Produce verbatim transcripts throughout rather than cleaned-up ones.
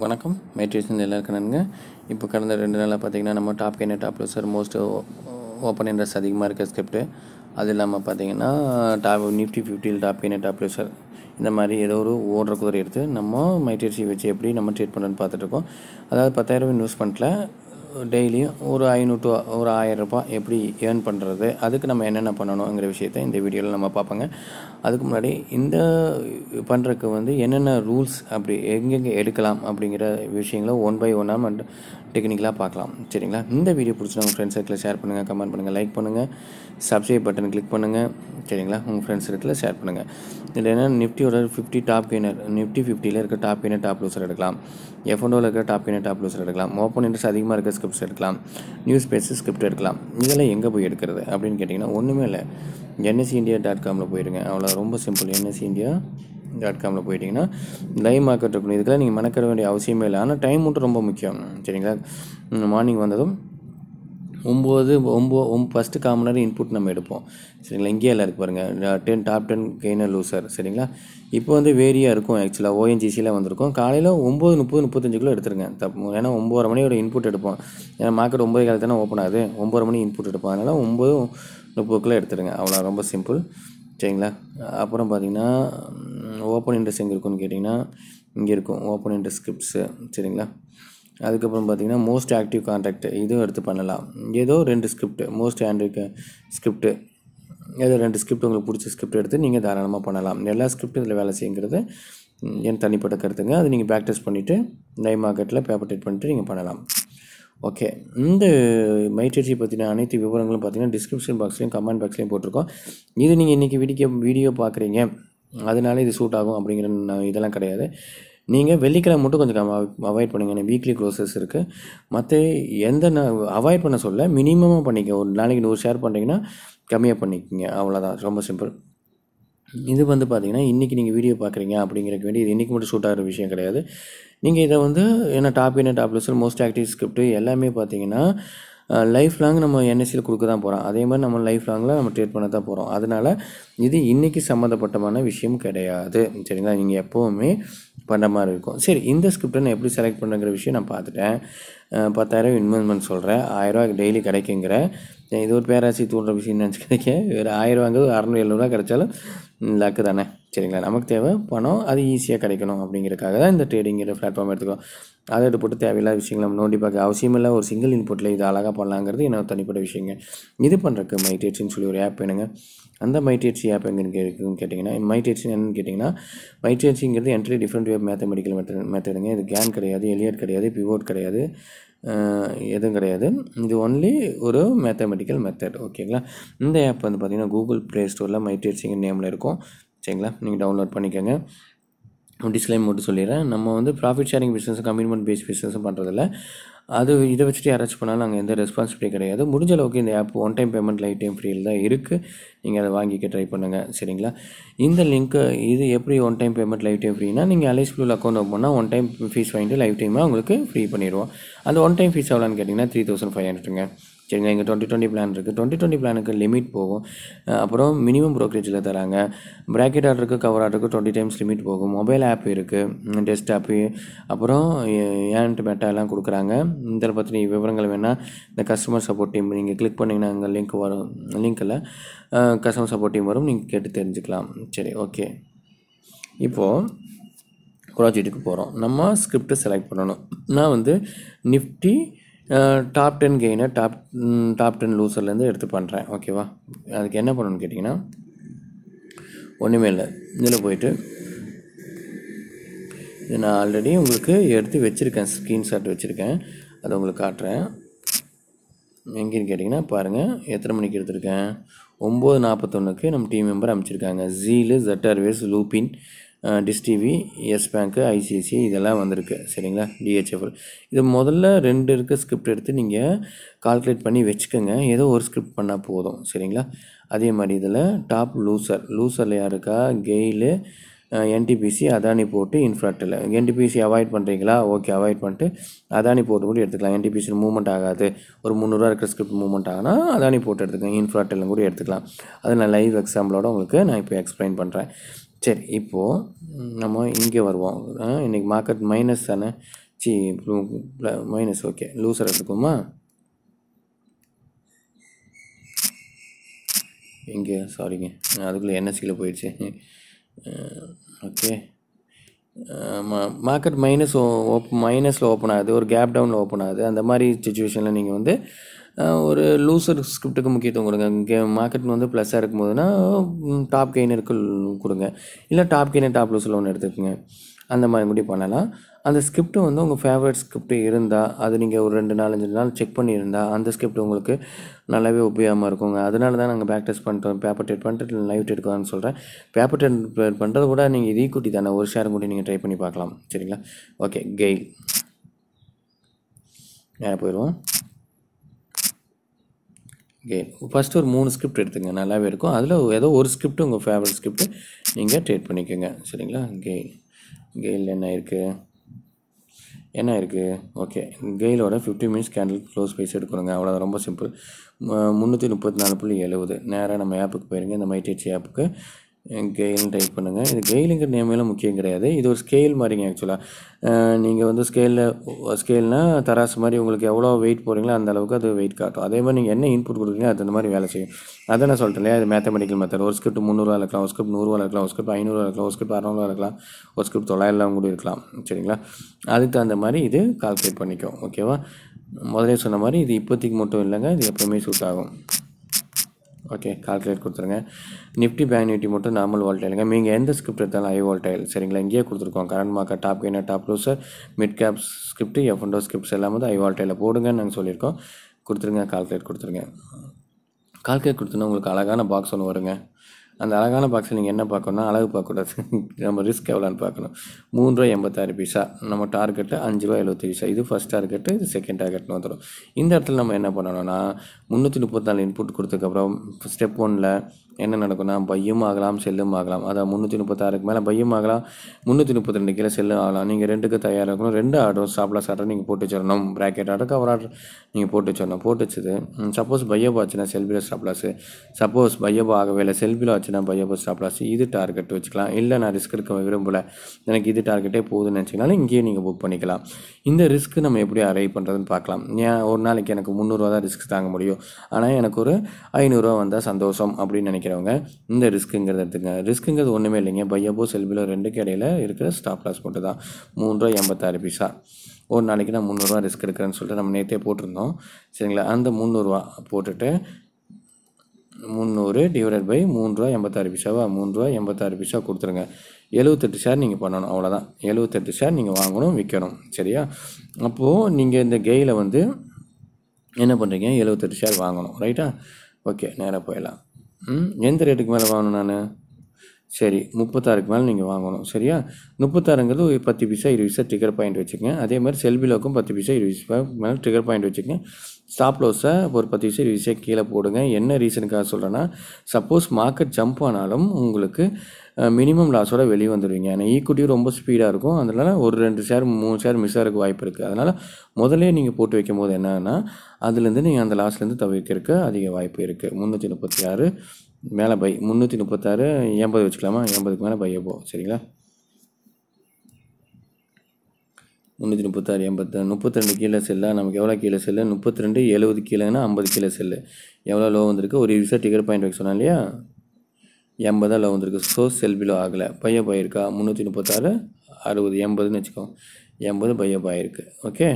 வணக்கம் மேட்ரிக்ஸ் எல்லாருக்கும் நன்றுங்க. இப்போ கடந்த ரெண்டு நாளாக பார்த்திங்கன்னா நம்ம top gainer top loser most open interest அதிகமாக இருக்க ஸ்கிரிப்ட், அது இல்லாமல் பார்த்திங்கன்னா டாப் நிஃப்டி ஃபிஃப்டியில் டாப் கெய்னர் டாப் லூசர் இந்த மாதிரி ஏதோ ஒரு ஓடுற குதிரை எடுத்து நம்ம மேட்ரிக்ஸை வச்சு எப்படி நம்ம ட்ரீட் பண்ணுறோன்னு பார்த்துட்ருக்கோம். அதாவது பத்தாயிரரூபா இன்வெஸ்ட்மெண்ட்டில் டெய்லியும் ஒரு ஐநூற்று ஒரு ஆயிரம் ரூபாய் எப்படி ஏர்ன் பண்ணுறது, அதுக்கு நம்ம என்னென்ன பண்ணணுங்கிற விஷயத்த இந்த வீடியோவில் நம்ம பார்ப்போங்க. அதுக்கு முன்னாடி இந்த பண்ணுறதுக்கு வந்து என்னென்ன ரூல்ஸ், அப்படி எங்கெங்கே எடுக்கலாம் அப்படிங்கிற விஷயங்களை ஒன் பை ஒன்னாக அண்ட் டெக்னிக்கலாக பார்க்கலாம். சரிங்களா, இந்த வீடியோ பிடிச்சி உங்கள் ஃப்ரெண்ட்ஸ் சர்க்கிளில் ஷேர் பண்ணுங்கள், கமெண்ட் பண்ணுங்கள், லைக் பண்ணுங்கள், சப்ஸ்கிரைப் பட்டன் கிளிக் பண்ணுங்கள். சரிங்களா, உங்கள் ஃப்ரெண்ட்ஸ் சர்க்கிளில் ஷேர் பண்ணுங்கள். இதில் என்ன நிஃப்டியோட ஃபிஃப்டி டாப் கெய்னர், நிஃப்டி ஃபிஃப்டியில் இருக்கிற டாப் கெய்னர் டாப் லூசர் எடுக்கலாம், எஃப்என்டோவில் இருக்கிற டாப் கெய்னர் டாப் லூசர் எடுக்கலாம், ஓப்பன் இன்ட்ரெஸ்ட் அதிகமாக இருக்கிற ஸ்கிரிப்ட்ஸ் எடுக்கலாம், நியூஸ் பேஸ் ஸ்கிரிப்ட் எடுக்கலாம். இதெல்லாம் எங்கே போய் எடுக்கிறது அப்படின்னு கேட்டிங்கன்னா ஒன்றுமே இல்லை, என் எஸ் இந்தியா டாட் காமில் போயிடுங்க. அவ்வளோ ரொம்ப simple. N S India dot காமில் போயிட்டிங்கன்னா லைவ் மார்க்கெட் இருக்கணும். இதுக்கெல்லாம் நீங்கள் மெனக்கிற வேண்டிய அவசியமே இல்லை, ஆனால் டைம் மட்டும் ரொம்ப முக்கியம். சரிங்களா, மார்னிங் வந்ததும் ஒம்பது ஒம்போ ஒம் ஃபஸ்ட்டு காமன் நேரம் இன்புட் நம்ம எடுப்போம். சரிங்களா, இங்கேயே எல்லாம் இருக்குது பாருங்கள், ten top ten gainer loser. சரிங்களா, இப்போ வந்து வேரியாக இருக்கும். ஆக்சுவலாக ஓஎன்ஜிசியில் வந்திருக்கும். காலையில் ஒம்பது முப்பது முப்பத்தஞ்சுக்குள்ளே எடுத்துருங்க தப்பு. ஏன்னா ஒம்பது மணியோட இன்புட் எடுப்போம். ஏன்னா மார்க்கெட் ஒம்பது காலத்து தானே ஓப்பன் ஆகுது, ஒம்பது மணி இன்புட் எடுப்போம். அதனால் ஒம்பது முப்பதுக்குள்ளே எடுத்துருங்க, அவ்வளோ ரொம்ப சிம்பிள். சரிங்களா, அப்புறம் பார்த்திங்கன்னா ஓப்பன் இன்ட்ரெஸ்ட் எங்கே இருக்குன்னு கேட்டிங்கன்னா இங்கே இருக்கும் ஓப்பன் இன்ட்ரெஸ்ட் ஸ்கிரிப்ட்ஸு. சரிங்களா, அதுக்கப்புறம் பார்த்திங்கன்னா மோஸ்ட் ஆக்டிவ் கான்ட்ராக்ட் இதுவும் எடுத்து பண்ணலாம். ஏதோ ரெண்டு ஸ்கிரிப்ட் மோஸ்ட் ஆக்டிவ் ஸ்கிரிப்ட், ஏதோ ரெண்டு ஸ்கிரிப்ட் உங்களுக்கு பிடிச்ச ஸ்கிரிப்ட் எடுத்து நீங்கள் தாராளமாக பண்ணலாம். எல்லா ஸ்கிரிப்டும் இதில் வேலை செய்யுங்கிறது என் தனிப்பட்ட கருத்துங்க. அது நீங்கள் பேக் டெஸ்ட் பண்ணிவிட்டு லைவ் மார்க்கெட்டில் பேப்பர் டேட் பண்ணிட்டு நீங்கள் பண்ணலாம். ஓகே, இந்த மைட்ரிட்சி பற்றின அனைத்து விவரங்களும் பார்த்திங்கன்னா டிஸ்கிரிப்ஷன் பாக்ஸ்லையும் கமெண்ட் பாக்ஸ்லையும் போட்டிருக்கோம். இது நீங்கள் இன்றைக்கி வீடியோ வீடியோ பார்க்குறீங்க அதனால இது சூட் ஆகும் அப்படிங்கிற இதெல்லாம் கிடையாது. நீங்கள் வெள்ளிக்கிழமை மட்டும் கொஞ்சம் அவாய்ட் பண்ணுங்கள், ஏன்னா வீக்லி க்ளோசஸ் இருக்குது. மற்ற எந்த அவாய்ட் பண்ண சொல்ல மினிமமாக பண்ணிக்க, ஒரு நாளைக்கு நூறு ஷேர் பண்ணுறீங்கன்னா கம்மியாக பண்ணிக்கோங்க, அவ்வளோதான், ரொம்ப சிம்பிள். இது வந்து பார்த்திங்கன்னா இன்றைக்கி நீங்கள் வீடியோ பார்க்குறீங்க அப்படிங்கிறக்கு வேண்டி இது இன்றைக்கி மட்டும் ஷூட் ஆகிற விஷயம் கிடையாது. நீங்கள் இதை வந்து ஏன்னா டாப் என்ன top loser most active script எல்லாமே பார்த்திங்கன்னா லைஃப் லாங் நம்ம என்எஸ்சியில் கொடுக்க தான் போகிறோம். அதே மாதிரி நம்ம லைஃப் லாங்கில் நம்ம ட்ரீட் பண்ண தான் போகிறோம். அதனால் இது இன்றைக்கி சம்மந்தப்பட்டமான விஷயம் கிடையாது. சரிங்களா, நீங்கள் எப்போவுமே பண்ணுற மாதிரி இருக்கும். சரி, இந்த ஸ்கிரிப்டை நான் எப்படி செலக்ட் பண்ணுங்கிற விஷயம் நான் பார்த்துட்டேன். பத்தாயிரம் இன்வெஸ்ட்மெண்ட் சொல்கிறேன், ஆயிரரூவா டெய்லி கிடைக்குங்கிற இது ஒரு பேராசி தூண்டுற விஷயம் நினச்சி கிடைக்க. வேறு ஆயிரரூவாங்கிறது அறநூறு எழுநூறுவா கிடைச்சாலும் லக்கு தானே. சரிங்களா, நமக்கு தேவை பணம், அது ஈஸியாக கிடைக்கணும் அப்படிங்கிறக்காக தான் இந்த ட்ரேடிங்கிற பிளாட்ஃபார்ம் எடுத்துக்கிறோம். அதை எடுத்து போட்டு தேவையில்லாத விஷயங்கள் நம்ம நோண்டி பார்க்க அவசியமில்லை. ஒரு சிங்கிள் இன்புட்டில் இது அழகாக பண்ணலாங்கிறது என்னோட தனிப்பட்ட விஷயங்க. இது பண்ணுறக்கு மைட்ரேட்ஸ்ன்னு சொல்லி ஒரு ஆப் வேணுங்க. அந்த மைட்ரேட்ஸ் ஆப் எங்கே இருக்குதுன்னு கேட்டிங்கன்னா மைட்ரேட்ஸ் என்னென்னு கேட்டிங்கன்னா மைட்ரேட்ஸுங்கிறது entry different way of mathematical method மெத்தடுங்க. இது கேன் கிடையாது, எலியட் கிடையாது, பிவோட் கிடையாது, எதுவும் கிடையாது. இது ஒன்லி ஒரு மேத்தமெட்டிக்கல் மெத்தட். ஓகேங்களா, இந்த ஆப் வந்து பார்த்திங்கன்னா கூகுள் ப்ளே ஸ்டோரில் மைட்ரேட்ஸுங்கிற நேமில் இருக்கும். சரிங்களா, நீங்கள் டவுன்லோட் பண்ணிக்கோங்க. டிஸ்க்ளைம் மட்டும் சொல்லிடுறேன், நம்ம வந்து ப்ராஃபிட் ஷேரிங் பிஸ்னஸும் கமிட்மெண்ட் பேஸ்ட் பிஸ்னஸும் பண்ணுறதில்ல. அது இதை வச்சுட்டு யாராச்சும் பண்ணாலும் நாங்கள் எந்த ரெஸ்பான்சிபிலிட்டி கிடையாது. முடிஞ்ச அளவுக்கு இந்த app one time payment life time ஃப்ரீயில் தான் இருக்குது, நீங்கள் அதை வாங்கிக்க ட்ரை பண்ணுங்கள். சரிங்களா, இந்த லிங்க்கு இது எப்படி one time payment life time ஃப்ரீனா நீங்கள் அலைஸ்பிள் அக்கௌண்ட் ஓப்பன் பண்ணால் ஒன் டைம் ஃபீஸ் வாங்கிட்டு லைஃப் டைமாக உங்களுக்கு ஃப்ரீ பண்ணிடுவோம். அந்த ஒன் டைம் ஃபீஸ் எவ்வளோன்னு கேட்டிங்கன்னா த்ரீ தௌசண்ட் ஃபைவ் ஹண்ட்ரடுங்க. சரிங்களா, இங்கே டுவெண்ட்டி டுவெண்ட்டி பிளான் இருக்குது. டுவெண்ட்டி டுவெண்ட்டி பிளானுக்கு லிமிட் போகும். அப்புறம் மினிமம் ப்ரோக்கரேஜில் தராங்க. ப்ராக்கெட் ஆர்டருக்கு கவர் ஆர்டருக்கு டுவெண்ட்டி டைம்ஸ் லிமிட் போகும். மொபைல் ஆப் இருக்குது, டெஸ்க்டாப்பு, அப்புறம் ஏன்ட் மெட்டா எல்லாம் கொடுக்குறாங்க. இதில் பற்றின விவரங்கள் வேணால் இந்த கஸ்டமர் சப்போர்ட் டீம் நீங்கள் கிளிக் பண்ணிங்கன்னா அங்கே லிங்க் வரும், லிங்க்கில் கஸ்டமர் சப்போர்ட் டீம் வரும், நீங்கள் கேட்டு தெரிஞ்சுக்கலாம். சரி, ஓகே, இப்போது ப்ராஜெக்ட்டுக்கு போகிறோம். நம்ம ஸ்கிரிப்டை செலக்ட் பண்ணணும். நான் வந்து நிஃப்டி டாப் டென் கெய்னை டாப் டாப் டென் லூசர்லேருந்து எடுத்து பண்ணுறேன். ஓகேவா, அதுக்கு என்ன பண்ணணும்னு கேட்டிங்கன்னா ஒன்றுமே இல்லை, இதில் போய்ட்டு இது நான் ஆல்ரெடி உங்களுக்கு எடுத்து வச்சுருக்கேன், ஸ்க்ரீன்ஷாட் வச்சுருக்கேன், அதை உங்களுக்கு காட்டுறேன். எங்கேன்னு கேட்டிங்கன்னா பாருங்கள், எத்தனை மணிக்கு எடுத்துருக்கேன், ஒம்பது நாற்பத்தொன்றுக்கு நம்ம டீம் மெம்பர் அமைச்சிருக்காங்க. ஜீலு, Jet Airways, Lupin, Dish TV, Yes Bank, ICICI இதெல்லாம் வந்திருக்கு. சரிங்களா, டிஹெச்எஃப்எல் இது முதல்ல ரெண்டு இருக்க ஸ்கிரிப்ட் எடுத்து நீங்கள் கால்குலேட் பண்ணி வச்சுக்கோங்க. ஏதோ ஒரு ஸ்கிரிப்ட் பண்ணால் போதும். சரிங்களா, அதே மாதிரி இதில் டாப் லூசர் லூசரில் யாருக்கா கெயில், என்டிபிசி, அதானி போட்டு இன்ஃப்ராட்டில் என்டிபிசி அவாய்ட் பண்ணுறீங்களா, ஓகே அவாய்ட் பண்ணிட்டு அதானி போட்டு கூட எடுத்துக்கலாம். என்டிபிசி மூவ்மெண்ட் ஆகாது, ஒரு முந்நூறுரூவா இருக்கிற ஸ்கிரிப்ட் மூவ்மெண்ட் ஆகுனா அதானி போட்டு எடுத்துக்கலாம், இன்ஃப்ராட்டிலும் கூட எடுத்துக்கலாம். அது நான் லைவ் எக்ஸாம்பிளோட உங்களுக்கு நான் இப்போ எக்ஸ்பிளைன் பண்ணுறேன். சரி இப்போது நம்ம இங்கே வருவோம். இன்றைக்கி மார்க்கெட் மைனஸ் தானே, சி மைனஸ் ஓகே லூசர் எடுத்துக்கோமா. இங்கே சாரிங்க அதுக்குள்ளே என்எஸ்சியில் போயிடுச்சு. ஓகே மார்க்கெட் மைனஸ் ஓப் மைனஸில் ஓப்பன் ஆகுது, ஒரு கேப் டவுனில் ஓப்பன் ஆகுது. அந்த மாதிரி சுச்சுவேஷனில் நீங்கள் வந்து ஒரு லூசர் ஸ்கிரிப்டுக்கு முக்கியத்துவம் கொடுங்க. இங்கே மார்க்கெட் வந்து ப்ளஸ்ஸாக இருக்கும்போதுன்னா டாப் கெயினருக்கு கொடுங்க, இல்லை டாப் கெயினர் டாப் லூஸில் ஒன்று எடுத்துக்கோங்க. அந்த மாதிரி கூட பண்ணலாம். அந்த ஸ்கிரிப்ட்டு வந்து உங்கள் ஃபேவரட் ஸ்கிரிப்ட் இருந்தால் அது நீங்கள் ஒரு ரெண்டு நாலஞ்சு நாள் செக் பண்ணியிருந்தால் அந்த ஸ்கிரிப்ட் உங்களுக்கு நல்லாவே உபயோகமாக இருக்குங்க. அதனால தான் நாங்கள் பேக் டெஸ்ட் பண்ணிட்டோம், பேப்பர் டேட் பண்ணிட்டு லைவ் டேட் கான்னு சொல்கிறேன். பேப்பர் டேட் பண்ணுறது கூட நீங்கள் இது ஈக்குட்டி தானே, ஒரு ஷேர் கூட நீங்கள் ட்ரை பண்ணி பார்க்கலாம். சரிங்களா ஓகே கெயில் நேராக போயிடுவோம். கெயில் ஃபஸ்ட்டு ஒரு மூணு ஸ்கிரிப்ட் எடுத்துங்க, நல்லாவே இருக்கும். அதில் ஏதோ ஒரு ஸ்கிரிப்ட் உங்கள் ஃபேவரட் ஸ்கிரிப்ட் நீங்கள் ட்ரேட் பண்ணிக்கோங்க. சரிங்களா கெயில் கெயில் என்ன இருக்குது என்ன இருக்குது ஓகே கெயிலோட fifty minutes candle close price எடுக்கணுங்க. அவ்வளோ ரொம்ப சிம்பிள். முந்நூற்றி முப்பத்தி நாலு புள்ளி எழுபது நேராக நம்ம ஆப்புக்கு போயிருங்க. இந்த மைடிஎச்சி ஆப்புக்கு கெயில்னு டைப் பண்ணுங்கள். இது கெயிலுங்கிற நேமெல்லாம் முக்கியம் கிடையாது, இது ஒரு ஸ்கேல் மாதிரிங்க. ஆக்சுவலாக நீங்கள் வந்து ஸ்கேலில் ஸ்கேல்னால் தராசு மாதிரி உங்களுக்கு எவ்வளோ வெயிட் போடுறீங்களோ அந்த அளவுக்கு அது வெயிட் காட்டும். அதே மாதிரி நீங்கள் என்ன இன்புட் கொடுக்குறீங்களோ அது அந்த மாதிரி வேலை செய்யும். அதை நான் சொல்லிட்டேன் இல்லையா, அது மேத்தமெட்டிக்கல் மெத்தட். ஒரு ஸ்கிரிப்ட் முந்நூறுவா இருக்கலாம், ஒரு ஸ்கிரிப்ட் நூறுரூவா இருக்கலாம், ஒரு ஸ்கிரிப்ட் ஐநூறுவா இருக்கலாம், ஒரு ஸ்கிரிப்ட் அறநூறுவா இருக்கலாம், ஒரு ஸ்கிரிப்ட் தொள்ளாயிரம் கூட இருக்கலாம். சரிங்களா அதுக்கு அந்த மாதிரி இது கால்குலேட் பண்ணிக்கும். ஓகேவா முதலே சொன்ன மாதிரி இது இப்போதைக்கு மட்டும் இல்லைங்க, இது எப்போவுமே சூட் ஆகும். ஓகே கால்குலேட் கொடுத்துருங்க. நிஃப்டி பேங்க் நிஃப்டி மட்டும் நார்மல் வால்டைலுங்க. நீங்கள் எந்த ஸ்கிரிப்ட் எடுத்தாலும் ஐ வால்டைல். சரிங்களா இங்கேயே கொடுத்துருக்கோம். Current market top gainer top loser mid cap script F and O scripts எல்லாம் வந்து ஐ வால்டைலில் போடுங்கன்னு நாங்கள் சொல்லியிருக்கோம். கொடுத்துருங்க கால்குலேட் கொடுத்துருங்க. கால்குலேட் கொடுத்தோன்னா உங்களுக்கு அழகான பாக்ஸ் ஒன்று வருங்க. அந்த அழகான பாக்ஸில் நீங்கள் என்ன பார்க்கணும்னா அளவு பார்க்கக்கூடாது, நம்ம ரிஸ்க் எவ்வளோன்னு பார்க்கணும். மூணு ரூபா எண்பத்தாறு பைசா நம்ம டார்கெட்டு, அஞ்சு ரூபா எழுபத்தி பைசா இது ஃபஸ்ட் டார்கெட்டு, இது செகண்ட் டார்கெட்னு வந்துடும். இந்த இடத்துல நம்ம என்ன பண்ணணும்னா முந்நூற்றி முப்பத்தாலு இன்புட் கொடுத்ததுக்கப்புறம் ஸ்டெப் ஒன்னில் என்ன நடக்கும்னா பையும் ஆகலாம் செல்லும் ஆகலாம். அதான் முந்நூற்றி முப்பத்தாறுக்கு மேலே பையும் ஆகலாம், முந்நூற்றி முப்பத்தி ரெண்டு கீழே செல்லும் ஆகலாம். நீங்கள் ரெண்டுக்கு தயாராக இருக்கணும். ரெண்டு ஆர்டரும் ஸ்டாப்லாஸ் ஆர்டர் நீங்கள் போட்டு வச்சிடணும், ப்ராக்கெட் ஆர்டர் கவர் ஆர்டர் நீங்கள் போட்டு வச்சிடணும். போட்டு வச்சது சப்போஸ் பையோ ஆச்சுன்னா செல்பியில் ஸ்டாப்லாஸு, சப்போஸ் பையோ ஆகவே இல்லை செல்பியில் ஆச்சுன்னா பையோ ஸ்டாப்லாஸ், இது டார்கெட் வச்சுக்கலாம். இல்லை நான் ரிஸ்க் எடுக்க விரும்பலை, எனக்கு இது டார்கெட்டே போகுதுன்னு நினச்சிங்கனாலும் இங்கேயே நீங்கள் புக் பண்ணிக்கலாம். இந்த ரிஸ்க் நம்ம எப்படி அரைவ் பண்ணுறதுன்னு பார்க்கலாம். ஏன் ஒரு நாளைக்கு எனக்கு முந்நூறுரூவா தான் ரிஸ்க் தாங்க முடியும், ஆனால் எனக்கு ஒரு ஐநூறுரூவா வந்தால் சந்தோஷம் அப்படின்னு நினைக்கிறேன். இந்த ரிஸ்க்குங்கிறது எடுத்துங்க. ரிஸ்க்குங்கிறது ஒன்றுமே இல்லைங்க, பையப்போ செல்பிலோ ரெண்டுக்கு இடையில இருக்கிற ஸ்டாப் லாஸ் போட்டு தான். மூணு ரூபா எண்பத்தாறு பைசா ஒரு நாளைக்கு நான் முந்நூறுரூவா ரிஸ்க் எடுக்கிறேன்னு சொல்லிட்டு நம்ம நேற்றே போட்டிருந்தோம். சரிங்களா அந்த முந்நூறுரூவா போட்டுட்டு முந்நூறு டிவைடட் பை மூணு ரூபா எண்பத்தாறு பைசாவா மூணு ரூபா எண்பத்தாறு பைசா கொடுத்துருங்க. எழுபத்தெட்டு ஷேர் நீங்கள் பண்ணணும், அவ்வளோதான். எழுபத்தெட்டு ஷேர் நீங்கள் வாங்கணும் விற்கணும். சரியா அப்போது நீங்கள் இந்த கெயில வந்து என்ன பண்ணுறீங்க, எழுபத்தெட்டு ஷேர் வாங்கணும். ரைட்டா ஓகே நேராக போயிடலாம். ம் எந்த ரேட்டுக்கு மேலே வாங்கணும் நான், சரி முப்பத்தாறுக்கு மேலே நீங்கள் வாங்கணும். சரியா முப்பத்தாறுங்கிறது ஒரு பத்து பைசா இருபது பைசா ட்ரிகர் பாயிண்ட் வச்சுக்கோங்க. அதே மாதிரி செல்பிலோக்கும் பத்து பைசா இருபது பைசா மேலே ட்ரிகர் பாயிண்ட் வச்சுக்கோங்க. ஸ்டாப் லாஸை ஒரு பத்து பைசா இருபது பைசா கீழே போடுங்க. என்ன ரீசனுக்காக சொல்கிறேன்னா சப்போஸ் மார்க்கெட் ஜம்ப் ஆனாலும் உங்களுக்கு மினிமம் லாஸோட வெளியே வந்துடுவீங்க. ஏன்னா ஈக்குவிட்டியும் ரொம்ப ஸ்பீடாக இருக்கும், அதனால ஒரு ரெண்டு ஷேர் மூணு ஷேர் மிஸ் ஆகிறதுக்கு வாய்ப்பு இருக்குது. அதனால் முதலே நீங்கள் போட்டு வைக்கும் போது என்னன்னா அதுலேருந்து நீங்கள் அந்த லாஸ்லேருந்து தவிர்க்கிறதுக்கு அதிக வாய்ப்பு இருக்குது. முந்நூற்றி முப்பத்தி ஆறு மேலே பை முந்நூற்றி முப்பத்தாறு எண்பது வச்சுக்கலாமா, எண்பதுக்கு மேலே பைய போகும். சரிங்களா முந்நூற்றி முப்பத்தாறு எண்பத்து முப்பத்தி ரெண்டு கீழே செல்லா நமக்கு எவ்வளோ கீழே செல்லு, முப்பத்தி ரெண்டு எழுபது கீழேன்னா ஐம்பது கீழே செல்லு எவ்வளோ லோ வந்திருக்கு, ஒரு விசா டிக்கெட் பாயிண்ட் வைக்க சொன்னா இல்லையா, எண்பதாக லோ வந்திருக்கு. ஸோ செல்பிலோ ஆகலை, பைய பாயிருக்கா முந்நூற்றி முப்பத்தாறு அறுபது எண்பதுன்னு வச்சுக்கோ, எண்பது பைய பாயிருக்கு. ஓகே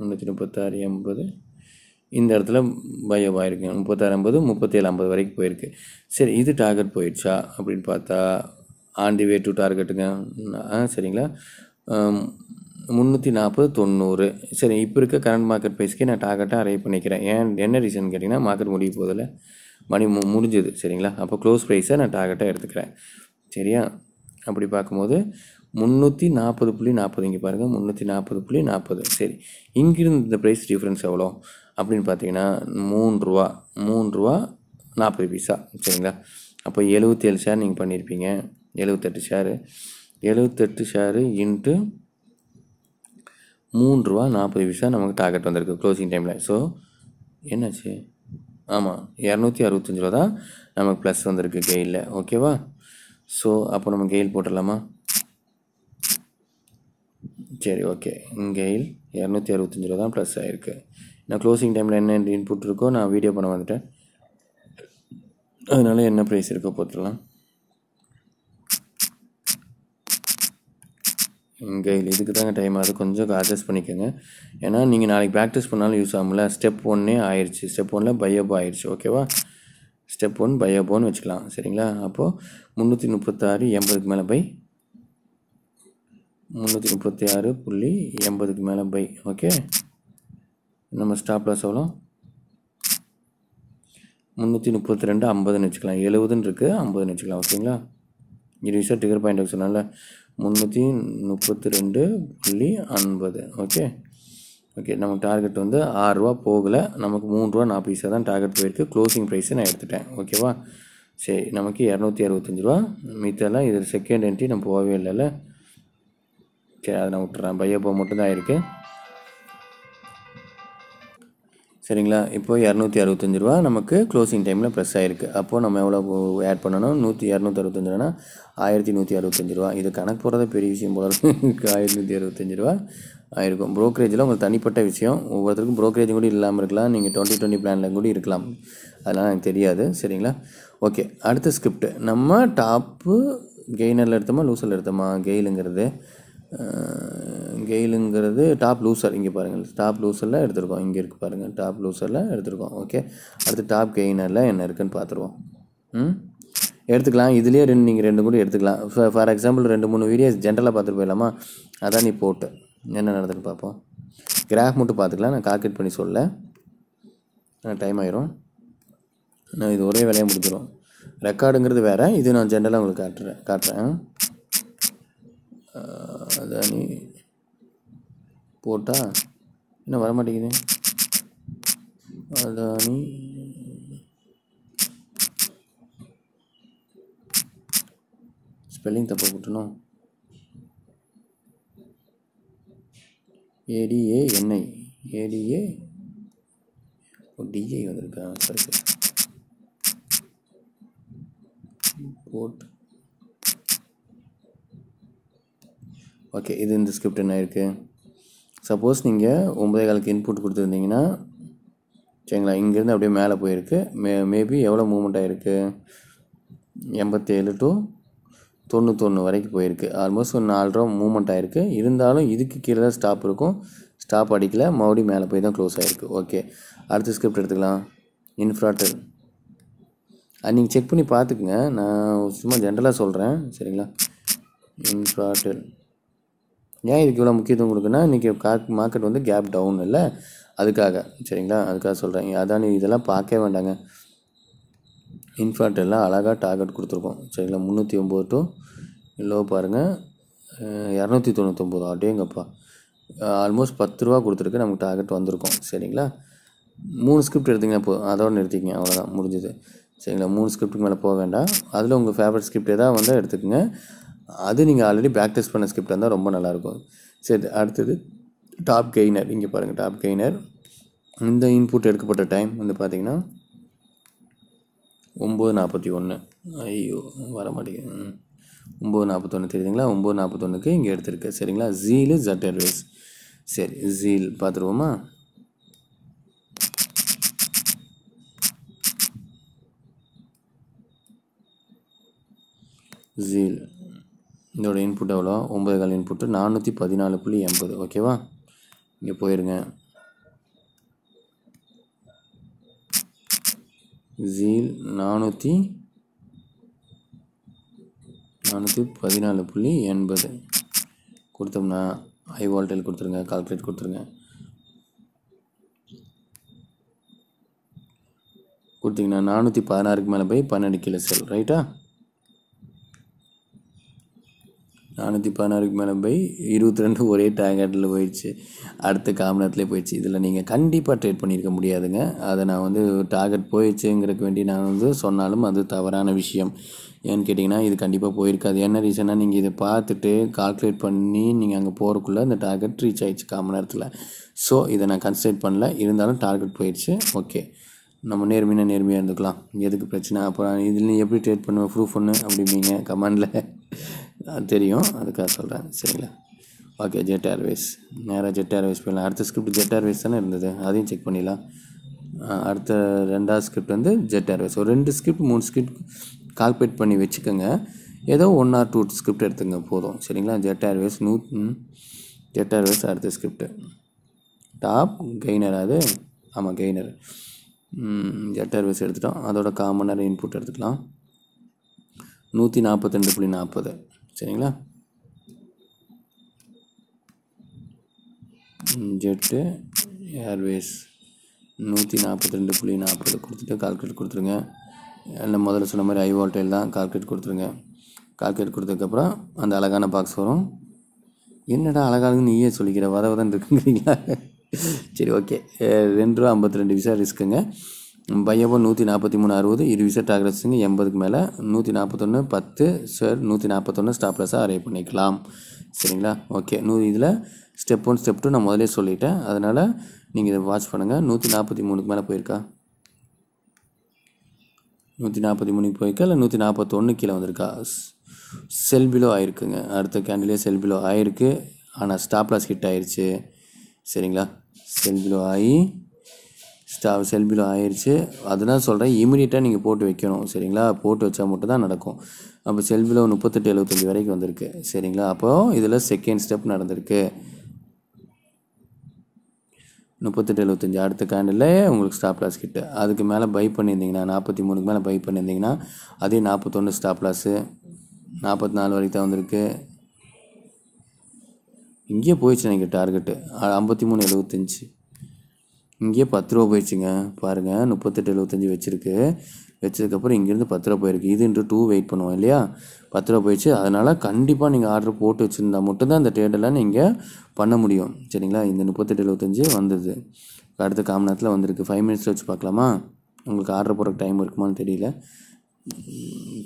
முந்நூற்றி முப்பத்தாறு எண்பது இந்த இடத்துல பயோவா ஆயிருக்கு, முப்பத்தாறு ஐம்பது முப்பத்தேழு ஐம்பது வரைக்கும் போயிருக்கு. சரி இது டார்கெட் போயிடுச்சா அப்படின்னு பார்த்தா ஆன் தி வே டு டார்கெட்டுங்க. ஆ சரிங்களா முந்நூற்றி நாற்பது தொண்ணூறு. சரி இப்போ இருக்க கரண்ட் மார்க்கெட் ப்ரைஸ்க்கே நான் டார்கெட்டாக அரைவ் பண்ணிக்கிறேன். ஏன் என்ன ரீசன் கேட்டிங்கன்னா மார்க்கெட் முடிய போதில் மணி மு முடிஞ்சுது. சரிங்களா அப்போ க்ளோஸ் ப்ரைஸை நான் டார்கெட்டாக எடுத்துக்கிறேன். சரியா அப்படி பார்க்கும்போது முந்நூற்றி நாற்பது புள்ளி நாற்பது இங்கே பாருங்கள், முந்நூற்றி நாற்பது புள்ளி நாற்பது. சரி இங்கிருந்து இந்த ப்ரைஸ் டிஃப்ரென்ஸ் எவ்வளோ அப்படின்னு பார்த்தீங்கன்னா மூணு ரூபா மூணு ரூபா நாற்பது பைசா. சரிங்களா அப்போ எழுபத்தேழு ஷேர் நீங்கள் பண்ணியிருப்பீங்க, எழுபத்தெட்டு ஷேரு எழுபத்தெட்டு ஷேரு இன்ட்டு மூணு ரூபா நாற்பது பைசா நமக்கு டார்கெட் வந்திருக்கு க்ளோசிங் டைமில். ஸோ என்னாச்சு, ஆமாம் இரநூத்தி அறுபத்தஞ்சு ரூபா தான் நமக்கு ப்ளஸ் வந்திருக்கு கெயிலில். ஓகேவா? ஸோ அப்போ நம்ம கெயில் போட்டுடலாமா? சரி, ஓகே. கெயில் இரநூத்தி அறுபத்தஞ்சி ரூபா தான் ப்ளஸ் ஆகிருக்கு. நான் க்ளோசிங் டைமில் என்ன இன்புட் இருக்கோ நான் வீடியோ பண்ண வந்துட்டேன், அதனால் என்ன ப்ரைஸ் இருக்கோ போட்டுடலாம். கெயில் இதுக்கு தாங்க டைம் ஆகுது, கொஞ்சம் அட்ஜஸ்ட் பண்ணிக்கோங்க. ஏன்னா நீங்கள் நாளைக்கு ப்ராக்டிஸ் பண்ணாலும் யூஸ் ஆகும்ல. ஸ்டெப் ஒன்னே ஆயிடுச்சு, ஸ்டெப் ஒன்னில் பையப்போ ஆயிடுச்சு. ஓகேவா? ஸ்டெப் ஒன் பையப்போன்னு வச்சுக்கலாம். சரிங்களா? அப்போது முந்நூற்றி முப்பத்தாறு எண்பதுக்கு மேலே பை முந்நூற்றி முப்பத்தி ஆறு புள்ளி எண்பதுக்கு மேலே பை. ஓகே, நம்ம ஸ்டாப்லாஸ் எவ்வளோ? முந்நூற்றி முப்பத்தி ரெண்டு ஐம்பதுன்னு வச்சுக்கலாம். எழுபதுன்னு இருக்குது, ஐம்பதுன்னு வச்சுக்கலாம். ஓகேங்களா? இது விஷயம் டிகர் பாயிண்ட் சொன்னால முந்நூற்றி முப்பத்தி ரெண்டு புள்ளி ஐம்பது. Okay, okay. நமக்கு டார்கெட் வந்து ஆறுரூவா போகலை, நமக்கு மூணு ரூபா நாற்பது பைசா தான் டார்கெட் போயிருக்கு. க்ளோசிங் ப்ரைஸை நான் எடுத்துட்டேன். ஓகேவா? சரி, நமக்கு இரநூத்தி அறுபத்தஞ்சி ரூபா மித்தெல்லாம். இது செகண்ட் என்ட்ரி நம்ம போகவே இல்லைல்ல. சரி, அதை நான் விட்டுறேன். பையப்போ மட்டும்தான் ஆயிருக்கு. சரிங்களா? இப்போது இரநூத்தி அறுபத்தஞ்சி ரூபா நமக்கு க்ளோசிங் டைமில் ப்ளஸ் ஆகிருக்கு. அப்போது நம்ம எவ்வளோ ஆட் பண்ணணும்? நூற்றி இரநூத்தி அறுபத்தஞ்சி ரூபானா ஆயிரத்தி நூற்றி அறுபத்தஞ்சி ரூபா. இது கணக்கு போகிறத பெரிய விஷயம் போல இருக்குது. ஆயிரத்தி நூற்றி அறுபத்தஞ்சி ரூபா ஆயிருக்கும். ப்ரோக்கரேஜில் உங்களுக்கு தனிப்பட்ட விஷயம், ஒவ்வொருத்தருக்கும் ப்ரோக்கரேஜ் கூட இல்லாமல் இருக்கலாம். நீங்கள் டுவெண்ட்டி டுவெண்ட்டி பிளானில் கூட இருக்கலாம், அதெல்லாம் எனக்கு தெரியாது. சரிங்களா? ஓகே, அடுத்த ஸ்கிரிப்ட். நம்ம டாப்பு கெய்னரில் எடுத்தோமா லூசரில் எடுத்தோமா? கெயிலுங்கிறது கெயிலுங்கிறது டாப் லூசர். இங்கே பாருங்கள், டாப் லூசரில் எடுத்துருக்கோம். இங்கே இருக்குது பாருங்கள், டாப் லூசரில் எடுத்துருக்கோம். ஓகே, அடுத்து டாப் கெயினரில் என்ன இருக்குதுன்னு பார்த்துருவோம். ம், எடுத்துக்கலாம். இதுலேயே ரெண்டு நீங்கள் ரெண்டு கூட எடுத்துக்கலாம். ஃபார் ஃபார் எக்ஸாம்பிள் ரெண்டு மூணு வீடியோஸ் ஜென்ரலாக பார்த்துட்டு போயிடலாமா? அதான் நீ போட்டு என்ன நடந்துன்னு பார்ப்போம். கிராஃப் மட்டும் பார்த்துக்கலாம், நான் கால்குலேட் பண்ணி சொல்ல டைம் ஆயிரும். நான் இது ஒரே வேலையாக முடிச்சிடும். ரெக்கார்டுங்கிறது வேறு, இது நான் ஜென்ரலாக உங்களுக்கு காட்டுறேன் காட்டுறேன் அதானி போட்டால் என்ன வரமாட்டேங்குது? அதானி ஸ்பெல்லிங் தப்பாக போட்டணும். ஏடிஏ என்ஐ ஏடிஏ டிஐ வந்திருக்கா? சரி சரி போட்டு. ஓகே, இது இந்த ஸ்கிரிப்ட் என்ன இருக்குது? சப்போஸ் நீங்கள் ஒம்பதே காலுக்கு இன்புட் கொடுத்துருந்தீங்கன்னா சரிங்களா, இங்கேருந்து அப்படியே மேலே போயிருக்கு. மே மேபி எவ்வளோ மூவ்மெண்ட் ஆகிருக்கு? எண்பத்தேழு டு தொண்ணூத்தொன்று வரைக்கும் போயிருக்கு. ஆல்மோஸ்ட் ஒரு நாலு ரூபா மூவ்மெண்ட் ஆகிருக்கு. இருந்தாலும் இதுக்கு கீழே தான் ஸ்டாப் இருக்கும், ஸ்டாப் அடிக்கல, மறுபடியும் மேலே போய் தான் க்ளோஸ் ஆகிருக்கு. ஓகே, அடுத்த ஸ்கிரிப்ட் எடுத்துக்கலாம். இன்ஃப்ராட்டல் அது நீங்கள் செக் பண்ணி பார்த்துக்குங்க, நான் சும்மா ஜென்ரலாக சொல்கிறேன். சரிங்களா? இன்ஃப்ராட்டல் ஏன் இதுக்கு இவ்வளோ முக்கியத்துவம் கொடுக்குன்னா, இன்றைக்கி காக் மார்க்கெட் வந்து கேப் டவுன் இல்லை, அதுக்காக. சரிங்களா? அதுக்காக சொல்கிறேன். அதான் இதெல்லாம் பார்க்கவே வேண்டாங்க. இன்ஃப்ராட்டெல்லாம் அழகாக டார்கெட் கொடுத்துருக்கோம். சரிங்களா? முந்நூற்றி ஒம்பது டு லோ பாருங்கள், இரநூத்தி தொண்ணூற்றொம்பது. அப்படியேங்கப்பா, ஆல்மோஸ்ட் பத்து ரூபா கொடுத்துருக்கு, நமக்கு டார்கெட் வந்திருக்கோம். சரிங்களா? மூணு ஸ்கிரிப்ட் எடுத்துங்க, இப்போ அதோட நிறுத்திக்கங்க, அவ்வளோதான் முடிஞ்சுது. சரிங்களா? மூணு ஸ்கிரிப்ட்டுக்கு மேலே போக வேண்டாம். அதில் உங்கள் ஃபேவரட் ஸ்கிரிப்ட் எதாவது வந்தால் எடுத்துக்கோங்க. அது நீங்கள் ஆல்ரெடி ப்ராக்டிஸ் பண்ண ஸ்கிரிப்டாக இருந்தால் ரொம்ப நல்லாயிருக்கும். சரி, அடுத்தது டாப் கெய்னர். இங்கே பாருங்கள், டாப் கெய்னர். இந்த இன்புட் எடுக்கப்பட்ட டைம் வந்து பார்த்திங்கன்னா ஒம்பது நாற்பத்தி ஒன்று ஐயோ வர மாட்டேங்குது. ஒம்பது நாற்பத்தொன்று தெரியுதுங்களா? ஒம்பது நாற்பத்தொன்றுக்கு இங்கே எடுத்துருக்கு. சரிங்களா? ஜீலு ஜெட் ஏர்வேஸ். சரி, ஜீல் பார்த்துருவோமா? ஜீல் இதோட இன்புட் எவ்வளோ? ஒம்பது கால் இன்புட்டு நானூற்றி பதினாலு புள்ளி எண்பது. ஓகேவா? இங்கே போயிருங்க. ஜீல் நானூற்றி நானூற்றி பதினாலு புள்ளி எண்பது கொடுத்தோம்னா ஹை வால்டைல் கொடுத்துருங்க, கால்குலேட் கொடுத்துருங்க. கொடுத்தீங்கன்னா நானூற்றி பதினாறுக்கு மேலே போய் பன்னெண்டு கிலோ செல். ரைட்டா? நானூற்றி பதினாறுக்கு மேலே போய் இருபத்தி ரெண்டு ஒரே டார்கெட்டில் போயிடுச்சு, அடுத்த காம நேரத்துலேயே போயிடுச்சு. இதில் நீங்கள் கண்டிப்பாக ட்ரேட் பண்ணியிருக்க முடியாதுங்க. அதை நான் வந்து டார்கெட் போயிடுச்சுங்கிறக்கு வேண்டி நான் வந்து சொன்னாலும் அது தவறான விஷயம். ஏன்னு கேட்டிங்கன்னா இது கண்டிப்பாக போயிருக்காது. என்ன ரீசன்னா, நீங்கள் இதை பார்த்துட்டு கால்குலேட் பண்ணி நீங்கள் அங்கே போகிறக்குள்ளே இந்த டார்கெட் ரீச் ஆகிடுச்சு காம நேரத்தில். ஸோ இதை நான் கன்சிடர் பண்ணல, இருந்தாலும் டார்கெட் போயிடுச்சு. ஓகே, நம்ம நேர்மையாக நேர்மையாக இருந்துக்கலாம். எதுக்கு பிரச்சனை? அப்புறம் இதுலேயும் எப்படி ட்ரேட் பண்ணுவேன், ப்ரூஃப் ஒன்று அப்படிப்பீங்க கமெண்டில், அது தெரியும், அதுக்காக சொல்கிறேன் சரிங்களா. ஓகே, ஜெட் ஏர்வேஸ் நேராக ஜெட் ஏர்வேஸ் போயிடலாம். அடுத்த ஸ்கிரிப்ட் ஜெட் ஏர்வேஸ் தானே இருந்தது, அதையும் செக் பண்ணிடலாம். அடுத்த ரெண்டாவது ஸ்கிரிப்ட் வந்து ஜெட் ஏர்வேஸ். ஒரு ரெண்டு ஸ்கிரிப்ட் மூணு ஸ்கிரிப்ட் கால்குலேட் பண்ணி வச்சுக்கோங்க, ஏதோ ஒன் ஆர் டூ ஸ்கிரிப்ட் எடுத்துங்க போதும் சரிங்களா. ஜெட் ஏர்வேஸ் நூ ஜெட் ஏர்வேஸ் அடுத்த ஸ்கிரிப்ட் டாப் கெய்னர், அது ஆமாம் கெய்னர் ஜெட் ஏர்வேஸ் எடுத்துட்டோம். அதோட காமன் நேரம் இன்புட் எடுத்துக்கலாம் நூற்றி நாற்பத்தி ரெண்டு புள்ளி நாற்பது சரிங்களா. ஜெட்டு ஏர்வேஸ் நூற்றி நாற்பத்தி ரெண்டு புள்ளி நாற்பது கொடுத்துட்டு கால்குலேட் கொடுத்துருங்க. எல்லாம் முதல்ல சொன்ன மாதிரி ஐவோல்டைல் தான், கால்குலேட் கொடுத்துருங்க. கால்குலேட் கொடுத்ததுக்கப்புறம் அந்த அழகான பாக்ஸ் வரும். என்னடா அழகானு நீயே சொல்லிக்கிற வர வரன்னு இருக்குங்கிறீங்களா? சரி ஓகே, ரெண்டு ரூபா ஐம்பத்தி ரெண்டு விசா ரிஸ்க்குங்க. பையப்போ நூற்றி நாற்பத்தி மூணு அறுபது இரு விசா டாக்ரஸுங்க எண்பதுக்கு மேலே. நூற்றி நாற்பத்தொன்று பத்து சார் நூற்றி நாற்பத்தொன்று ஸ்டாப்லஸாக அரைவ் பண்ணிக்கலாம் சரிங்களா. ஓகே, நூ இதில் ஸ்டெப் ஒன் ஸ்டெப் டூ நான் முதலே சொல்லிட்டேன், அதனால் நீங்கள் இதை வாட்ச் பண்ணுங்கள். நூற்றி நாற்பத்தி மூணுக்கு மேலே போயிருக்கா, நூற்றி நாற்பத்தி மூணுக்கு போயிருக்கா, இல்லை நூற்றி நாற்பத்தொன்று கீழே வந்திருக்கா, செல் பிலோ ஆகிருக்குங்க. அடுத்த கேண்டிலே செல் பிலோ ஆகிருக்கு, ஆனால் ஸ்டாப்லாஸ் ஹிட் ஆயிடுச்சு சரிங்களா. செல் பிலோ ஆகி ஸ்டா செல் பிலோ ஆயிடுச்சு, அதுதான் சொல்கிறேன் இமீடியட்டாக நீங்கள் போட்டு வைக்கணும் சரிங்களா. போட்டு வச்சா மட்டும் தான் நடக்கும். அப்போ செல் பிலோ முப்பத்தெட்டு எழுபத்தஞ்சி வரைக்கும் வந்திருக்கு சரிங்களா. அப்போது இதில் செகண்ட் ஸ்டெப் நடந்திருக்கு முப்பத்தெட்டு எழுபத்தஞ்சி. அடுத்த கேண்டில் உங்களுக்கு ஸ்டாப்லாஸ் கிட்ட, அதுக்கு மேலே பை பண்ணியிருந்தீங்கன்னா நாற்பத்தி மூணுக்கு மேலே பை பண்ணியிருந்தீங்கன்னா அதே நாற்பத்தொன்று ஸ்டாப்லாஸு, நாற்பத்தி நாலு வரைக்கும் தான் வந்திருக்கு. இங்கேயே போயிடுச்சு எனக்கு டார்கெட்டு ஐம்பத்தி மூணு எழுபத்தஞ்சி, இங்கேயே பத்து ரூபா போயிடுச்சுங்க பாருங்கள். முப்பத்தெட்டு எழுபத்தஞ்சி வச்சுருக்கு, வச்சதுக்கப்புறம் இங்கேருந்து பத்து ரூபா போயிருக்கு. இதுன்று டூ வெயிட் பண்ணுவோம் இல்லையா, பத்து ரூபா போயிடுச்சு. அதனால் கண்டிப்பாக நீங்கள் ஆர்டர் போட்டு வச்சுருந்தா மட்டும்தான் இந்த ட்ரேடெல்லாம் நீங்கள் பண்ண முடியும் சரிங்களா. இந்த முப்பத்தெட்டு எழுபத்தஞ்சி வந்தது அடுத்த காம நேரத்தில் வந்திருக்கு. ஃபைவ் மினிட்ஸ் வச்சு பார்க்கலாமா, உங்களுக்கு ஆர்டர் போடுற டைம் இருக்குமான்னு தெரியல,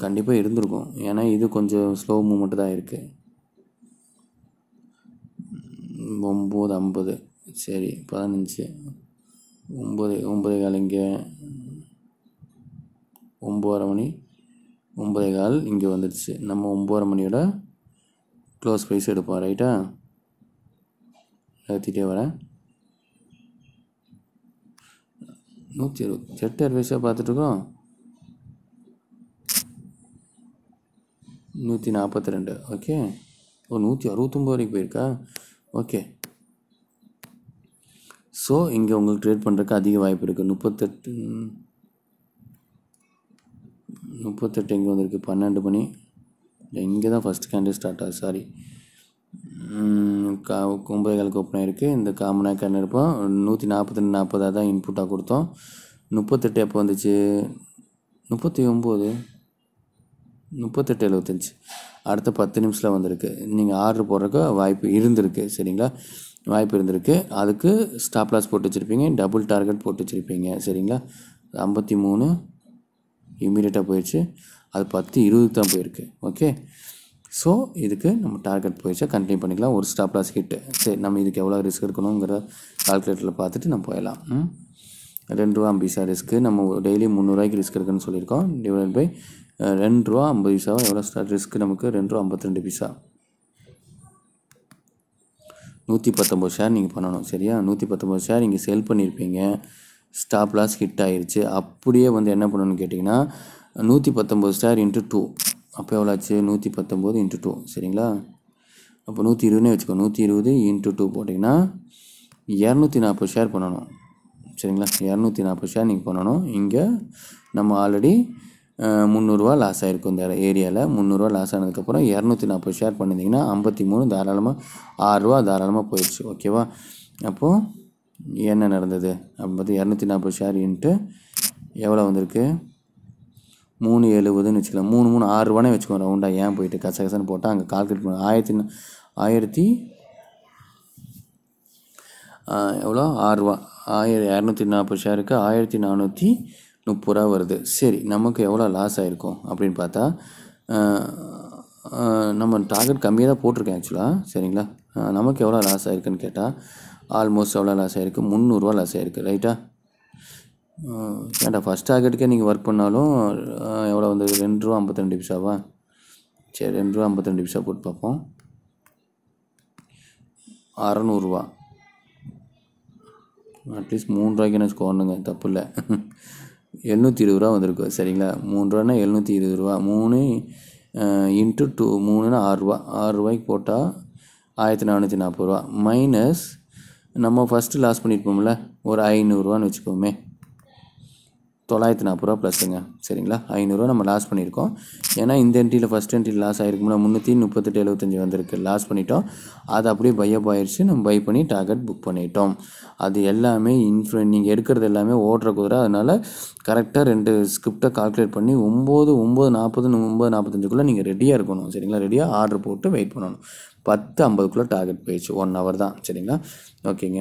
கண்டிப்பாக இருந்திருக்கும். ஏன்னா இது கொஞ்சம் ஸ்லோ மூமெண்ட்டு தான் இருக்குது. ஒம்பது ஐம்பது சரி பதினஞ்சு ஒம்பது ஒம்பதே கால் இங்கே, ஒம்பதரை மணி ஒம்பதே கால் இங்கே வந்துடுச்சு. நம்ம ஒம்பதரை மணியோட க்ளோஸ் ப்ரைஸ் எடுப்போம் ரைட்டா. ஏற்றிட்டே வரேன். நூற்றி இருபது ஜெட் ஏர்வேஸாக பார்த்துட்ருக்கோம் நூற்றி நாற்பத்தி ரெண்டு. ஓகே, ஒரு நூற்றி அறுபத்தொம்பது வரைக்கும் போயிருக்கா. ஓகே, ஸோ இங்கே உங்களுக்கு ட்ரேட் பண்ணுறதுக்கு அதிக வாய்ப்பு இருக்குது. முப்பத்தெட்டு முப்பத்தெட்டு இங்கே வந்திருக்கு பன்னெண்டு மணி, இங்கே தான் ஃபஸ்ட் கேண்டில் ஸ்டார்ட் ஆகுது. சாரி கா ஒம்பது காலுக்கு ஓப்பன் ஆகிருக்கு. இந்த காமனாக கேண்டில் இருப்போம் நூற்றி நாற்பத்தி ரெண்டு நாற்பதாக தான் இன்புட்டாக கொடுத்தோம். முப்பத்தெட்டு எப்போ வந்துச்சு, முப்பத்தி ஒம்பது முப்பத்தெட்டு எழுபத்தஞ்சி அடுத்த பத்து நிமிஷத்தில் வந்திருக்கு. நீங்கள் ஆர்டர் போடுறதுக்கு வாய்ப்பு இருந்திருக்கு சரிங்களா, வாய்ப்பு இருந்திருக்கு. அதுக்கு ஸ்டாப்லாஸ் போட்டு வச்சுருப்பீங்க, டபுள் டார்கெட் போட்டு வச்சுருப்பீங்க சரிங்களா. ஐம்பத்தி மூணு இமீடியட்டாக போயிடுச்சு, அது பத்து இருபதுக்கு தான் போயிருக்கு. ஓகே, ஸோ இதுக்கு நம்ம டார்கெட் போயிடுச்சா கண்டினியூ பண்ணிக்கலாம். ஒரு ஸ்டாப்லாஸ் ஹிட்டு சரி, நம்ம இதுக்கு எவ்வளோ ரிஸ்க் எடுக்கணுங்கிறத கால்குலேட்டரில் பார்த்துட்டு நம்ம போயிடலாம். ரெண்டு ரூபா ஐம்பது பைசா ரிஸ்க்கு, நம்ம டெய்லி முந்நூறுரூவாய்க்கு ரிஸ்க் இருக்குன்னு சொல்லியிருக்கோம். டிவைட் பை ரெண்டு ரூபா ஐம்பது பைசாவும் எவ்வளோ ஸ்டார்ட் ரிஸ்க்கு நமக்கு ரெண்டு ரூபா ஐம்பத்தி ரெண்டு பைசா. நூற்றி பத்தொம்பது ஷேர் நீங்கள் பண்ணணும் சரியா. நூற்றி பத்தொம்பது ஷேர் நீங்கள் செல் பண்ணியிருப்பீங்க, ஸ்டாப்லாஸ் ஹிட் ஆகிருச்சு. அப்படியே வந்து என்ன பண்ணணும்னு கேட்டிங்கன்னா நூற்றி பத்தொம்பது ஷேர் இன்ட்டு டூ, அப்போ எவ்வளோ ஆச்சு நூற்றி பத்தொம்பது இன்ட்டு டூ சரிங்களா. அப்போ நூற்றி இருபதுனே வச்சுக்கோ, நூற்றி இருபது இன்ட்டு டூ போட்டிங்கன்னா இரநூத்தி நாற்பது ஷேர் பண்ணணும் சரிங்களா. இரநூத்தி நாற்பது ஷேர் நீங்கள் பண்ணணும். இங்கே நம்ம ஆல்ரெடி முந்நூறுரூவா லாஸ் ஆகிருக்கும் இந்த ஏரியாவில். முந்நூறுரூவா லாஸ் ஆனதுக்கப்புறம் இரநூத்தி நாற்பது ஷேர் பண்ணியிருந்தீங்கன்னா ஐம்பத்தி மூணு தாராளமாக ஆறுரூவா தாராளமாக போயிடுச்சு. ஓகேவா, அப்போது என்ன நடந்தது அப்படின்னு பார்த்து இரநூத்தி நாற்பது ஷேர் இன்ட்டு எவ்வளோ வந்திருக்கு மூணு எழுபதுன்னு வச்சுக்கலாம். மூணு மூணு ஆறு ரூபானே வச்சுக்கோங்க ரவுண்டாக, ஏன் போயிட்டு கச கசன்னு போட்டால் அங்கே கால்குலேட் பண்ண ஆயிரத்தி ஆயிரத்தி எவ்வளோ ஆறுரூவா ஆயிர இரநூத்தி நாற்பது ஷேருக்கு ஆயிரத்தி நானூற்றி முப்பது ரூபா வருது. சரி, நமக்கு எவ்வளோ லாஸ் ஆகிருக்கும் அப்படின்னு பார்த்தா நம்ம டார்கெட் கம்மியாக தான் போட்டிருக்கேன் ஆக்சுவலாக சரிங்களா. நமக்கு எவ்வளோ லாஸ் ஆகிருக்குன்னு கேட்டால் ஆல்மோஸ்ட் எவ்வளோ லாஸ் ஆகிருக்கு முந்நூறுரூவா லாஸ் ஆகிருக்கு ரைட்டா. ஏன்டா ஃபஸ்ட் டார்கெட்டுக்கே நீங்கள் ஒர்க் பண்ணாலும் எவ்வளோ வந்து ரெண்டு ரூபா ஐம்பத்தி ரெண்டு பைசாவா? சரி, ரெண்டு ரூபா ஐம்பத்தி ரெண்டு பைசா போட்டு பார்ப்போம். அறநூறுவா அட்லீஸ்ட் மூணு ரூபாய்க்கு என்ன ஸ்கோர்னுங்க, தப்பு இல்லை. எழுநூற்றி இருபது ரூபா வந்திருக்கு. சரிங்களா, மூணு ரூபான்னா எழுநூற்றி இருபது ரூபா மூணு இன்ட்டு டூ மூணுன்னா ஆறுரூவா. ஆறு ரூபாய்க்கு போட்டால் ஆயிரத்தி நானூற்றி நாற்பது ரூபா மைனஸ் நம்ம ஃபஸ்ட்டு லாஸ் பண்ணியிருப்போம்ல ஒரு ஐநூறுரூவான்னு வச்சுக்கோமே, தொள்ளாயிரத்தி நாற்பது ரூபா ப்ளஸ்ஸுங்க. சரிங்களா, ஐநூறுரூவா நம்ம லாஸ் பண்ணியிருக்கோம். ஏன்னா இந்த என்ட்ரியில் ஃபஸ்ட் என்ட்ரியில் லாஸ் ஆகிருக்கும்ல, முந்நூற்றி முப்பத்தெட்டு எழுபத்தஞ்சி வந்திருக்கு, லாஸ் பண்ணிட்டோம். அது அப்படியே பையப் ஆயிடுச்சு, நம்ம பை பண்ணி டார்கெட் புக் பண்ணிட்டோம். அது எல்லாமே இன்ஃப்ளு நீங்கள் எடுக்கிறது எல்லாமே ஓடுற குதிரை. அதனால் கரெக்டாக ரெண்டு ஸ்கிரிப்டை கால்குலேட் பண்ணி ஒம்பது ஒம்பது நாற்பது ஒம்பது நாற்பத்தஞ்சுக்குள்ளே நீங்கள் ரெடியாக இருக்கணும். சரிங்களா, ரெடியாக ஆர்டர் போட்டு வெயிட் பண்ணணும். பத்து ஐம்பதுக்குள்ளே டார்கெட் போயிடுச்சு, ஒன் ஹவர் தான். சரிங்களா, ஓகேங்க.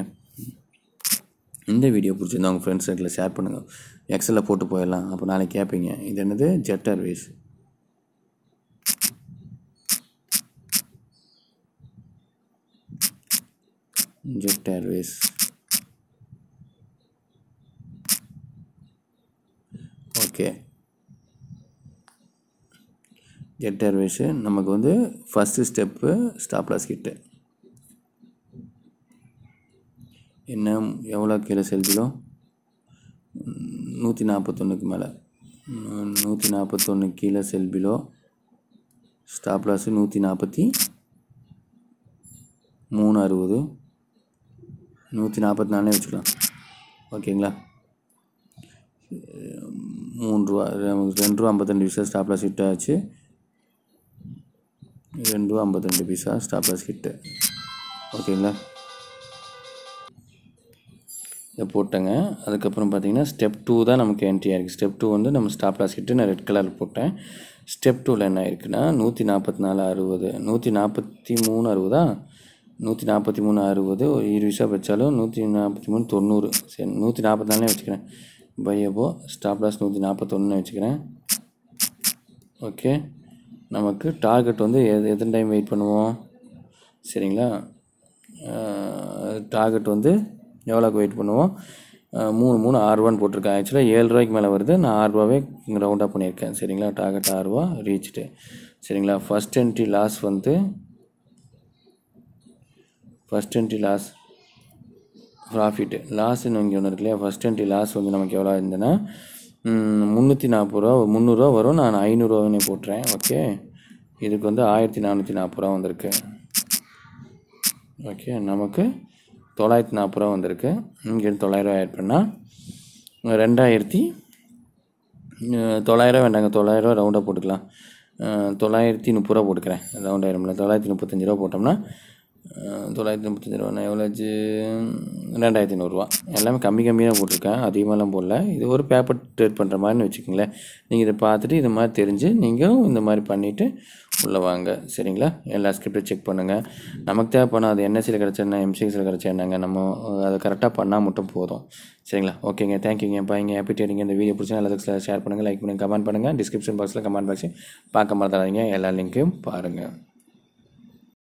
இந்த வீடியோ பிடிச்சிருந்தா உங்கள் ஃப்ரெண்ட்ஸ் சர்க்கிளில் ஷேர் பண்ணுங்கள். எக்ஸலில் போட்டு போயிடலாம், அப்போ நாளைக்கு கேட்பீங்க இது என்னது Jet Airways. Jet Airways okay. Jet Airways நமக்கு வந்து ஃபஸ்ட்டு ஸ்டெப்பு ஸ்டாப்லாஸ் கிட்ட என்ன எவ்வளோ கீழே செல்கிறோ நூற்றி நாற்பத்தொன்னுக்கு மேலே நூற்றி நாற்பத்தொன்று கீழே செல்பிலோ ஸ்டாப்லாஸு நூற்றி நாற்பத்தி மூணு அறுபது நூற்றி நாற்பத்தி நாலே வச்சுக்கலாம். ஓகேங்களா, மூணு ரூபா ரெண்டு ரூபா ஐம்பத்தெண்டு பைசா ஸ்டாப்லாஸ் ஹிட் ஆச்சு. ரெண்டு ரூபா ஐம்பத்தெண்டு பைசா ஸ்டாப்லாஸ் ஹிட்டு. ஓகேங்களா, இதை போட்டேங்க. அதுக்கப்புறம் பார்த்திங்கன்னா ஸ்டெப் டூ தான் நமக்கு என்ட்ரியாக இருக்குது. ஸ்டெப் டூ வந்து நம்ம ஸ்டாப் லாஸ் கிட்ட நான் ரெட் கலர் போட்டேன். ஸ்டெப் டூவில் என்ன ஆயிருக்குன்னா நூற்றி நாற்பத்தி நாலு அறுபது நூற்றி நாற்பத்தி மூணு அறுபதா நூற்றி நாற்பத்தி மூணு அறுபது ஒரு இருபது பைசா வச்சாலும் நூற்றி நாற்பத்தி மூணு தொண்ணூறு. சரி, நூற்றி நாற்பத்தி நாலே வச்சுக்கிறேன். பையப்போ ஸ்டாப் லாஸ் நூற்றி நாற்பத்தொன்னு வச்சுக்கிறேன். ஓகே, நமக்கு டார்கெட் வந்து எது எத்தனை டைம் வெயிட் பண்ணுவோம்? சரிங்களா, டார்கெட் வந்து எவ்வளோக்கு வெயிட் பண்ணுவோம்? மூணு மூணு ஆறுரூவான்னு போட்டிருக்கேன். ஆக்சுவலாக ஏழு ரூபாய்க்கு மேலே வருது, நான் ஆறுரூவாவே ரவுண்டாக பண்ணியிருக்கேன். சரிங்களா, டார்கெட் ஆறுரூவா ரீச்டு. சரிங்களா, ஃபஸ்ட் என்ட்ரி லாஸ் வந்து ஃபஸ்ட் என்ட்ரி லாஸ் ப்ராஃபிட்டு லாஸ்ன்னு இங்கே ஒன்று இருக்கு இல்லையா. ஃபஸ்ட் என்ட்ரி லாஸ் வந்து நமக்கு எவ்வளோ இருந்ததுன்னா முந்நூற்றி நாற்பது ரூபா முந்நூறுரூவா வரும். நான் ஐநூறுரூவாவே போட்டுறேன். ஓகே, இதுக்கு வந்து ஆயிரத்தி நானூற்றி நாற்பது ரூபா வந்திருக்கு. ஓகே, நமக்கு தொள்ளாயிரத்தி நாற்பது ரூபா வந்திருக்கு. இங்கேருந்து தொள்ளாயிரரூவா ஆட் பண்ணால் ரெண்டாயிரத்தி தொள்ளாயிரரூவா வேண்டாங்க, தொள்ளாயிரரூவா ரவுண்டாக போட்டுக்கலாம். தொள்ளாயிரத்தி முப்பது ரூபா போட்டுக்கிறேன், ரவுண்ட் ஆயிரம்ல. தொள்ளாயிரத்தி முப்பத்தஞ்சு ரூபா போட்டோம்னா தொள்ளாயிரத்தி முப்பத்தஞ்சு ரூபாண்ணா எவ்வளோச்சு? ரெண்டாயிரத்தி நூறுரூவா. எல்லாமே கம்மி கம்மியாக போட்டிருக்கேன், அதிகமாகலாம் போடல. இது ஒரு பேப்பர் ட்ரேட் பண்ணுற மாதிரின்னு வச்சுக்கோங்களேன். நீங்கள் இதை பார்த்துட்டு இது மாதிரி தெரிஞ்சு நீங்களும் இந்த மாதிரி பண்ணிவிட்டு உள்ளே வாங்க. சரிங்களா, எல்லா ஸ்கிரிப்டையும் செக் பண்ணுங்கள். நமக்கு தேவைப்படும் அது என்எஸ்சியில் கிடச்சா என்ன, எம்சிஎக்ஸில் கிடச்சா என்னங்க, நம்ம அதை கரெக்டாக பண்ணால் மட்டும் போதும். சரிங்களா, ஓகேங்க, தேங்க்யூங்க. பாய்ங்க, ஹாப்பி ட்ரேடிங். இந்த வீடியோ பிடிச்சா எல்லாத்துக்கும் ஷேர் பண்ணுங்கள், லைக் பண்ணுங்கள், கமெண்ட் பண்ணுங்கள். டிஸ்கிரிப்ஷன் பாக்ஸில் கமெண்ட் பாக்ஸையும் பார்க்க மாட்டாதீங்க, எல்லா லிங்க்கையும் பாருங்கள்.